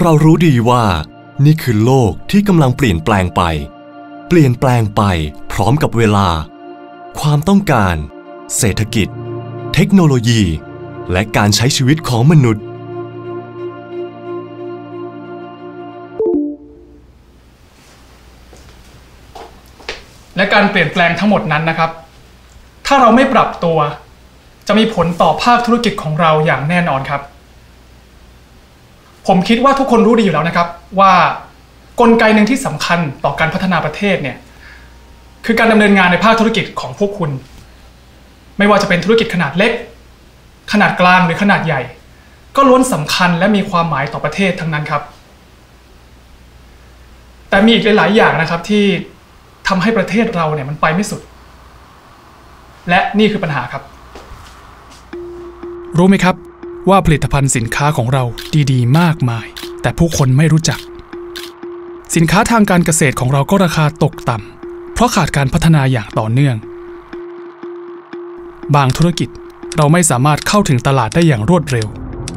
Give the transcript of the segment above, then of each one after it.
เรารู้ดีว่านี่คือโลกที่กำลังเปลี่ยนแปลงไปพร้อมกับเวลาความต้องการเศรษฐกิจเทคโนโลยีและการใช้ชีวิตของมนุษย์และการเปลี่ยนแปลงทั้งหมดนั้นนะครับถ้าเราไม่ปรับตัวจะมีผลต่อภาคธุรกิจของเราอย่างแน่นอนครับผมคิดว่าทุกคนรู้ดีอยู่แล้วนะครับว่ากลไกหนึ่งที่สำคัญต่อการพัฒนาประเทศเนี่ยคือการดำเนินงานในภาคธุรกิจของพวกคุณไม่ว่าจะเป็นธุรกิจขนาดเล็กขนาดกลางหรือขนาดใหญ่ก็ล้วนสำคัญและมีความหมายต่อประเทศทั้งนั้นครับแต่มีอีกหลายๆอย่างนะครับที่ทำให้ประเทศเราเนี่ยมันไปไม่สุดและนี่คือปัญหาครับรู้ไหมครับว่าผลิตภัณฑ์สินค้าของเราดีๆมากมายแต่ผู้คนไม่รู้จักสินค้าทางการเกษตรของเราก็ราคาตกต่ำเพราะขาดการพัฒนาอย่างต่อเนื่องบางธุรกิจเราไม่สามารถเข้าถึงตลาดได้อย่างรวดเร็ว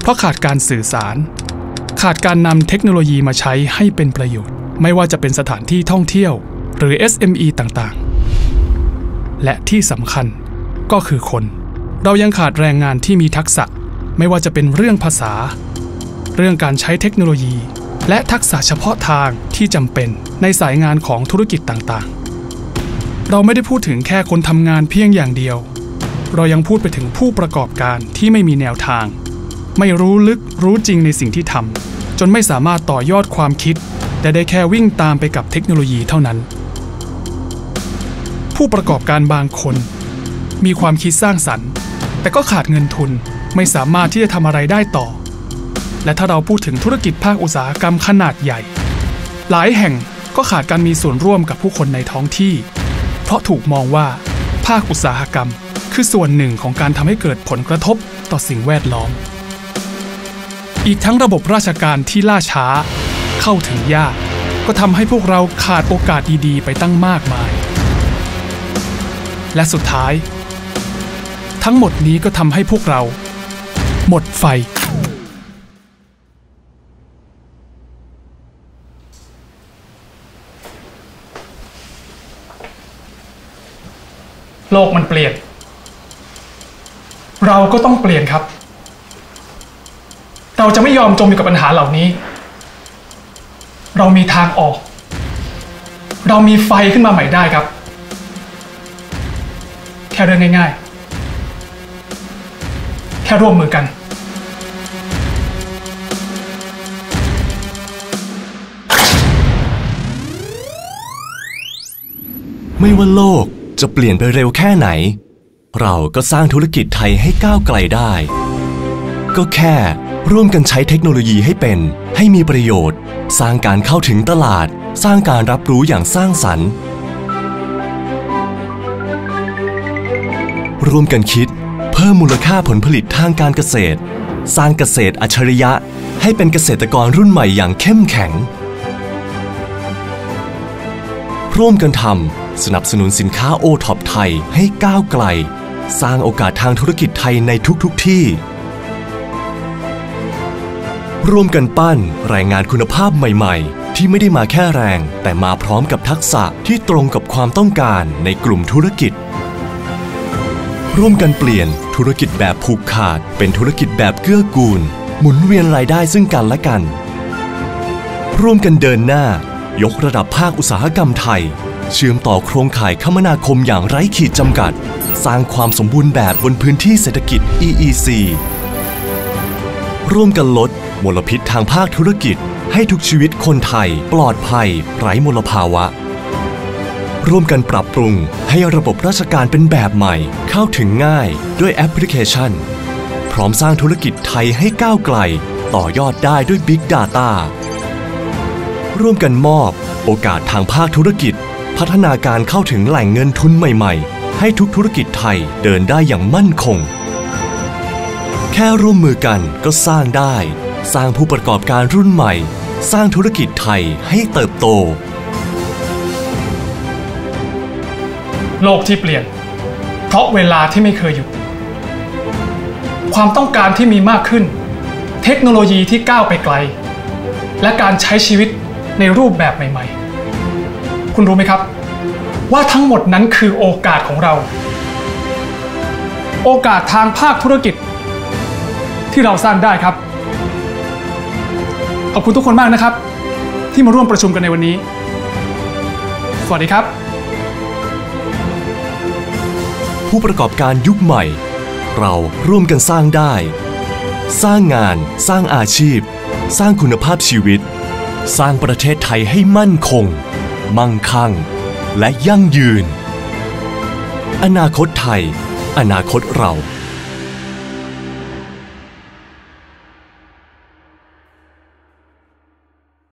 เพราะขาดการสื่อสารขาดการนำเทคโนโลยีมาใช้ให้เป็นประโยชน์ไม่ว่าจะเป็นสถานที่ท่องเที่ยวหรือ SME ต่างๆและที่สำคัญก็คือคนเรายังขาดแรงงานที่มีทักษะไม่ว่าจะเป็นเรื่องภาษาเรื่องการใช้เทคโนโลยีและทักษะเฉพาะทางที่จำเป็นในสายงานของธุรกิจต่างๆเราไม่ได้พูดถึงแค่คนทำงานเพียงอย่างเดียวเรายังพูดไปถึงผู้ประกอบการที่ไม่มีแนวทางไม่รู้ลึกรู้จริงในสิ่งที่ทำจนไม่สามารถต่อยอดความคิดแต่ได้แค่วิ่งตามไปกับเทคโนโลยีเท่านั้นผู้ประกอบการบางคนมีความคิดสร้างสรรค์แต่ก็ขาดเงินทุนไม่สามารถที่จะทำอะไรได้ต่อและถ้าเราพูดถึงธุรกิจภาคอุตสาหกรรมขนาดใหญ่หลายแห่งก็ขาดการมีส่วนร่วมกับผู้คนในท้องที่เพราะถูกมองว่าภาคอุตสาหกรรมคือส่วนหนึ่งของการทำให้เกิดผลกระทบต่อสิ่งแวดล้อมอีกทั้งระบบราชการที่ล่าช้าเข้าถึงยากก็ทำให้พวกเราขาดโอกาสดีๆไปตั้งมากมายและสุดท้ายทั้งหมดนี้ก็ทำให้พวกเราหมดไฟโลกมันเปลี่ยนเราก็ต้องเปลี่ยนครับเราจะไม่ยอมจมอยู่กับปัญหาเหล่านี้เรามีทางออกเรามีไฟขึ้นมาใหม่ได้ครับแค่เรื่องง่ายๆแค่ร่วมมือกันไม่ว่าโลกจะเปลี่ยนไปเร็วแค่ไหนเราก็สร้างธุรกิจไทยให้ก้าวไกลได้ก็แค่ร่วมกันใช้เทคโนโลยีให้เป็นให้มีประโยชน์สร้างการเข้าถึงตลาดสร้างการรับรู้อย่างสร้างสรรค์ร่วมกันคิดเพิ่มมูลค่าผลผลิตทางการเกษตรสร้างเกษตรอัจฉริยะให้เป็นเกษตรกรรุ่นใหม่อย่างเข้มแข็งร่วมกันทำสนับสนุนสินค้าโอท็อปไทยให้ก้าวไกลสร้างโอกาสทางธุรกิจไทยในทุกที่ร่วมกันปั้นแรงงานคุณภาพใหม่ๆที่ไม่ได้มาแค่แรงแต่มาพร้อมกับทักษะที่ตรงกับความต้องการในกลุ่มธุรกิจร่วมกันเปลี่ยนธุรกิจแบบผูกขาดเป็นธุรกิจแบบเกื้อกูลหมุนเวียนรายได้ซึ่งกันและกันร่วมกันเดินหน้ายกระดับภาคอุตสาหกรรมไทยเชื่อมต่อโครงข่ายคมนาคมอย่างไร้ขีดจำกัดสร้างความสมบูรณ์แบบบนพื้นที่เศรษฐกิจ EEC ร่วมกันลดมลพิษทางภาคธุรกิจให้ทุกชีวิตคนไทยปลอดภัยไร้มลภาวะร่วมกันปรับปรุงให้ระบบราชการเป็นแบบใหม่เข้าถึงง่ายด้วยแอปพลิเคชันพร้อมสร้างธุรกิจไทยให้ก้าวไกลต่อยอดได้ด้วย Big Data ร่วมกันมอบโอกาสทางภาคธุรกิจพัฒนาการเข้าถึงแหล่งเงินทุนใหม่ๆให้ทุกธุรกิจไทยเดินได้อย่างมั่นคงแค่ร่วมมือกันก็สร้างได้สร้างผู้ประกอบการรุ่นใหม่สร้างธุรกิจไทยให้เติบโตโลกที่เปลี่ยนเพราะเวลาที่ไม่เคยหยุดความต้องการที่มีมากขึ้น เทคโนโลยีที่ก้าวไปไกลและการใช้ชีวิตในรูปแบบใหม่ๆคุณรู้ไหมครับว่าทั้งหมดนั้นคือโอกาสของเราโอกาสทางภาคธุรกิจที่เราสร้างได้ครับขอบคุณทุกคนมากนะครับที่มาร่วมประชุมกันในวันนี้สวัสดีครับผู้ประกอบการยุคใหม่เราร่วมกันสร้างได้สร้างงานสร้างอาชีพสร้างคุณภาพชีวิตสร้างประเทศไทยให้มั่นคงมั่งคั่งและยั่งยืนอนาคตไทยอนาคตเรา